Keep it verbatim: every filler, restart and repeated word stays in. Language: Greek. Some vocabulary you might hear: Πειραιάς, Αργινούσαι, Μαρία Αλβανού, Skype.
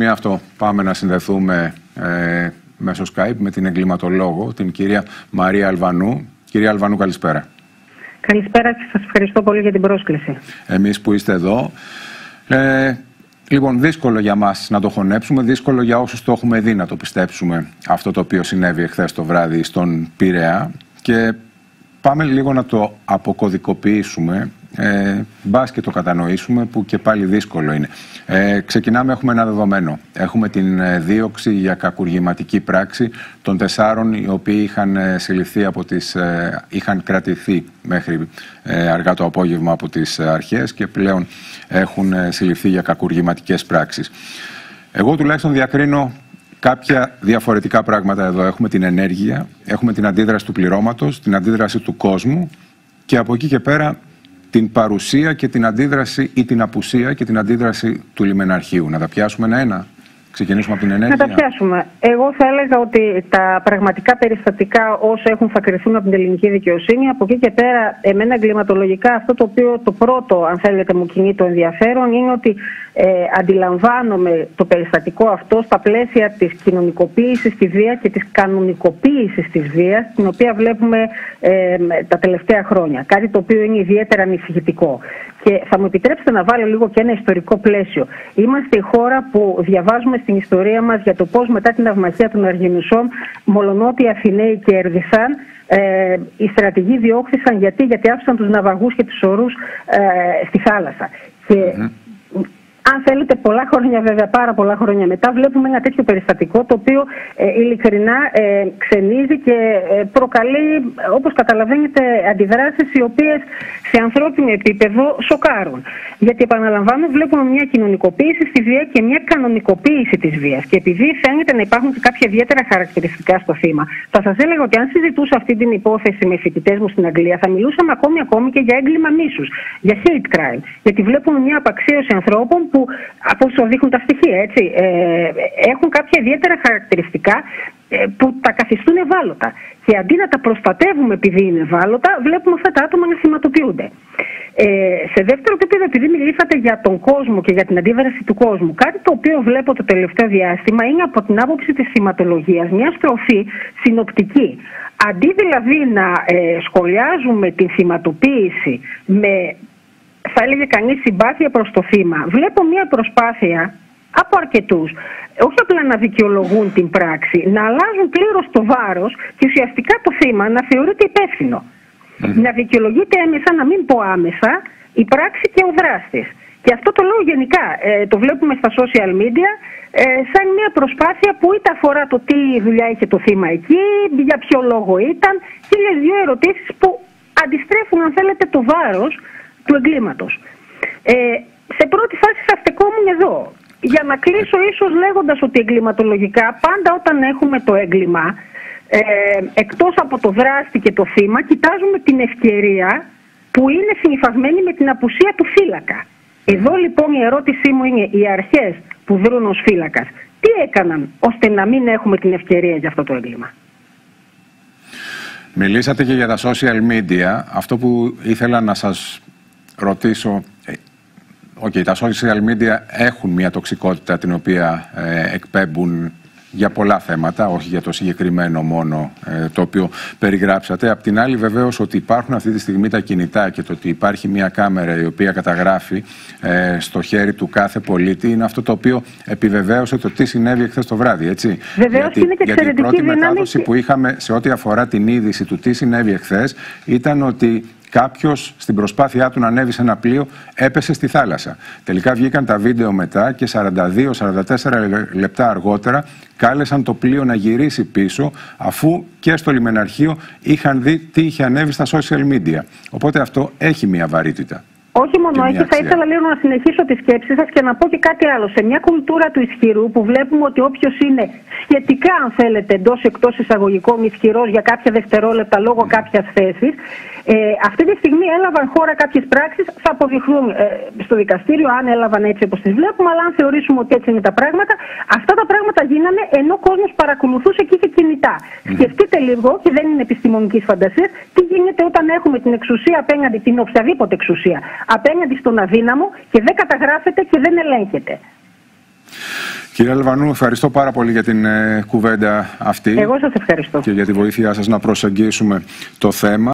Μία αυτό πάμε να συνδεθούμε ε, μέσω Skype με την εγκληματολόγο, την κυρία Μαρία Αλβανού. Κυρία Αλβανού, καλησπέρα. Καλησπέρα και σας ευχαριστώ πολύ για την πρόσκληση. Εμείς που είστε εδώ. Ε, λοιπόν, δύσκολο για μας να το χωνέψουμε, δύσκολο για όσους το έχουμε δει να το πιστέψουμε αυτό το οποίο συνέβη εχθές το βράδυ στον Πειραιά. Και πάμε λίγο να το αποκωδικοποιήσουμε, ε, μπας και το κατανοήσουμε, που και πάλι δύσκολο είναι. Ε, ξεκινάμε, έχουμε ένα δεδομένο. Έχουμε την δίωξη για κακουργηματική πράξη των τεσσάρων οι οποίοι είχαν συλληφθεί από τις, ε, είχαν κρατηθεί μέχρι ε, αργά το απόγευμα από τις αρχές και πλέον έχουν συλληφθεί για κακουργηματικές πράξεις. Εγώ τουλάχιστον διακρίνω κάποια διαφορετικά πράγματα εδώ. Έχουμε την ενέργεια, έχουμε την αντίδραση του πληρώματος, την αντίδραση του κόσμου και από εκεί και πέρα την παρουσία και την αντίδραση ή την απουσία και την αντίδραση του λιμεναρχείου. Να τα πιάσουμε ένα-ένα. Ξεκινήσουμε από την ενέργεια. Να τα πιάσουμε. Εγώ θα έλεγα ότι τα πραγματικά περιστατικά όσο έχουν θα κρυφθούν από την ελληνική δικαιοσύνη. Από εκεί και πέρα, εμένα εγκληματολογικά αυτό το οποίο το πρώτο, αν θέλετε, μου κινεί το ενδιαφέρον είναι ότι ε, αντιλαμβάνομαι το περιστατικό αυτό στα πλαίσια της κοινωνικοποίησης στη βία και της κανονικοποίησης της βίας, την οποία βλέπουμε ε, τα τελευταία χρόνια. Κάτι το οποίο είναι ιδιαίτερα ανησυχητικό. Και θα μου επιτρέψετε να βάλω λίγο και ένα ιστορικό πλαίσιο. Είμαστε η χώρα που διαβάζουμε στην ιστορία μας για το πώς μετά την ναυμαχία των Αργινουσών, μολονότι Αθηναίοι κέρδισαν, ε, οι στρατηγοί διώχθησαν γιατί, γιατί άφησαν τους ναυαγούς και τους ορούς ε, στη θάλασσα. Και mm-hmm. αν θέλετε, πολλά χρόνια βέβαια, πάρα πολλά χρόνια μετά, βλέπουμε ένα τέτοιο περιστατικό το οποίο ε, ειλικρινά ε, ξενίζει και ε, προκαλεί, όπως καταλαβαίνετε, αντιδράσεις οι οποίες σε ανθρώπινο επίπεδο σοκάρουν. Γιατί, επαναλαμβάνω, βλέπουμε μια κοινωνικοποίηση στη βία και μια κανονικοποίηση της βίας. Και επειδή φαίνεται να υπάρχουν και κάποια ιδιαίτερα χαρακτηριστικά στο θύμα, θα σας έλεγα ότι αν συζητούσα αυτή την υπόθεση με φοιτητές μου στην Αγγλία, θα μιλούσαμε ακόμη, ακόμη και για έγκλημα μίσους, για hate crime. Γιατί βλέπουμε μια απαξίωση ανθρώπων που, από όσο δείχνουν τα στοιχεία, έτσι, ε, έχουν κάποια ιδιαίτερα χαρακτηριστικά που τα καθιστούν ευάλωτα. Και αντί να τα προστατεύουμε επειδή είναι ευάλωτα, βλέπουμε αυτά τα άτομα να θυματοποιούνται. Ε, σε δεύτερο επίπεδο, επειδή μιλήσατε για τον κόσμο και για την αντίδραση του κόσμου, κάτι το οποίο βλέπω το τελευταίο διάστημα είναι από την άποψη της θυματολογίας μια στροφή συνοπτική. Αντί δηλαδή να ε, σχολιάζουμε την θυματοποίηση με, θα έλεγε κανείς, συμπάθεια προς το θύμα, βλέπω μια προσπάθεια από αρκετούς, όχι απλά να δικαιολογούν την πράξη, να αλλάζουν πλήρως το βάρος και ουσιαστικά το θύμα να θεωρείται υπεύθυνο. Mm. Να δικαιολογείται έμεσα, να μην πω άμεσα, η πράξη και ο δράστης. Και αυτό το λέω γενικά, ε, το βλέπουμε στα social media, ε, σαν μια προσπάθεια που είτε αφορά το τι δουλειά είχε το θύμα εκεί, για ποιο λόγο ήταν, χίλιες δύο ερωτήσεις που αντιστρέφουν, αν θέλετε, το βάρος του εγκλήματος. Ε, σε πρώτη φάση θα στεκόμουν εδώ. Για να κλείσω ίσως λέγοντας ότι εγκληματολογικά πάντα όταν έχουμε το έγκλημα, ε, εκτός από το δράστη και το θύμα, κοιτάζουμε την ευκαιρία που είναι συνυφασμένη με την απουσία του φύλακα. Εδώ λοιπόν η ερώτησή μου είναι οι αρχές που δρούν ως φύλακας. Τι έκαναν ώστε να μην έχουμε την ευκαιρία για αυτό το έγκλημα? Μιλήσατε και για τα social media. Αυτό που ήθελα να σας ρωτήσω... Okay, τα social media έχουν μια τοξικότητα την οποία ε, εκπέμπουν για πολλά θέματα, όχι για το συγκεκριμένο μόνο ε, το οποίο περιγράψατε. Απ' την άλλη βεβαίως ότι υπάρχουν αυτή τη στιγμή τα κινητά και το ότι υπάρχει μια κάμερα η οποία καταγράφει ε, στο χέρι του κάθε πολίτη είναι αυτό το οποίο επιβεβαίωσε το τι συνέβη εχθές το βράδυ, έτσι. Βεβαίως, γιατί, είναι και γιατί η πρώτη δυνάμη... μετάδοση που είχαμε σε ό,τι αφορά την είδηση του τι συνέβη εχθές ήταν ότι κάποιος στην προσπάθειά του να ανέβει σε ένα πλοίο έπεσε στη θάλασσα. Τελικά βγήκαν τα βίντεο μετά και σαράντα δύο σαράντα τέσσερα λεπτά αργότερα κάλεσαν το πλοίο να γυρίσει πίσω, αφού και στο λιμεναρχείο είχαν δει τι είχε ανέβει στα social media. Οπότε αυτό έχει μια βαρύτητα. Όχι μόνο εκεί, θα ήθελα λίγο να συνεχίσω τη σκέψη σας και να πω και κάτι άλλο. Σε μια κουλτούρα του ισχυρού που βλέπουμε ότι όποιος είναι σχετικά, αν θέλετε, εντός εκτός εισαγωγικών ισχυρός για κάποια δευτερόλεπτα λόγω κάποιας θέσης, ε, αυτή τη στιγμή έλαβαν χώρα κάποιες πράξεις, θα αποδειχθούν ε, στο δικαστήριο αν έλαβαν έτσι όπως τις βλέπουμε, αλλά αν θεωρήσουμε ότι έτσι είναι τα πράγματα, αυτά τα πράγματα γίνανε ενώ ο κόσμος παρακολουθούσε και είχε κινητά. Mm-hmm. Σκεφτείτε λίγο, και δεν είναι επιστημονικής φαντασίας, τι γίνεται όταν έχουμε την εξουσία απέναντι, την οποιαδήποτε εξουσία, απέναντι στον αδύναμο και δεν καταγράφεται και δεν ελέγχεται. Κυρία Αλβανού, ευχαριστώ πάρα πολύ για την ε, κουβέντα αυτή. Εγώ σας ευχαριστώ. Και για τη βοήθειά σας να προσεγγίσουμε το θέμα.